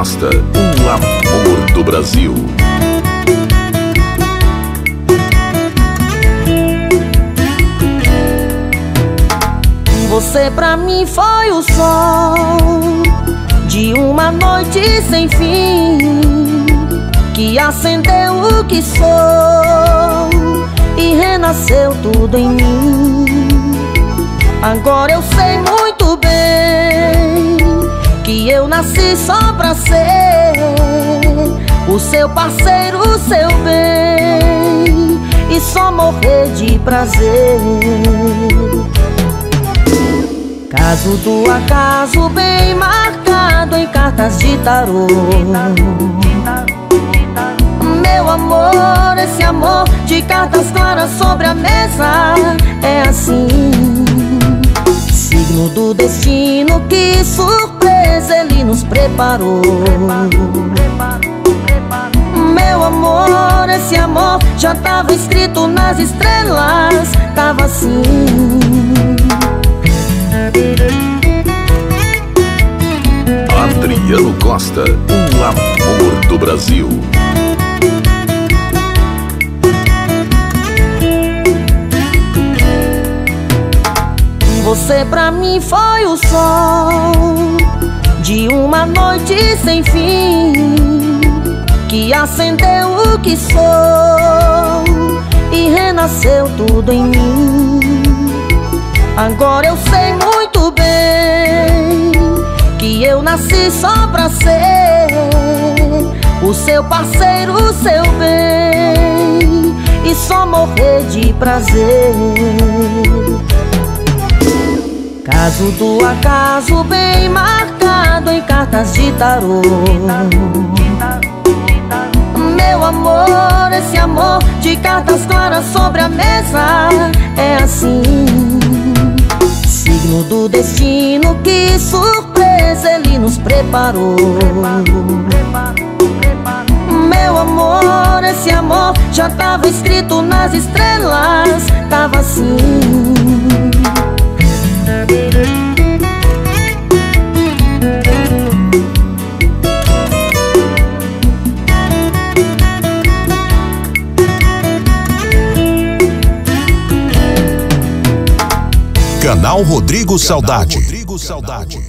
Costa, o amor do Brasil. Você pra mim foi o sol de uma noite sem fim, que acendeu o que sou e renasceu tudo em mim. Agora eu sei muito bem que eu nasci só pra ser o seu parceiro, o seu bem, e só morrer de prazer. Caso do acaso bem marcado em cartas de tarô, meu amor, esse amor de cartas claras sobre a mesa é assim. Signo do destino, que surpresa ele nos preparou. Meu amor, esse amor já tava escrito nas estrelas, tava assim. Adriano Costa, o amor do Brasil. Você pra mim foi o sol de uma noite sem fim, que acendeu o que sou e renasceu tudo em mim. Agora eu sei muito bem que eu nasci só pra ser o seu parceiro, o seu bem, e só morrer de prazer. Caso do acaso bem marcado em cartas de tarô, meu amor, esse amor de cartas claras sobre a mesa é assim. Signo do destino, que surpresa ele nos preparou. Meu amor, esse amor já tava escrito nas estrelas, tava assim. Canal Rodrigo Saudade.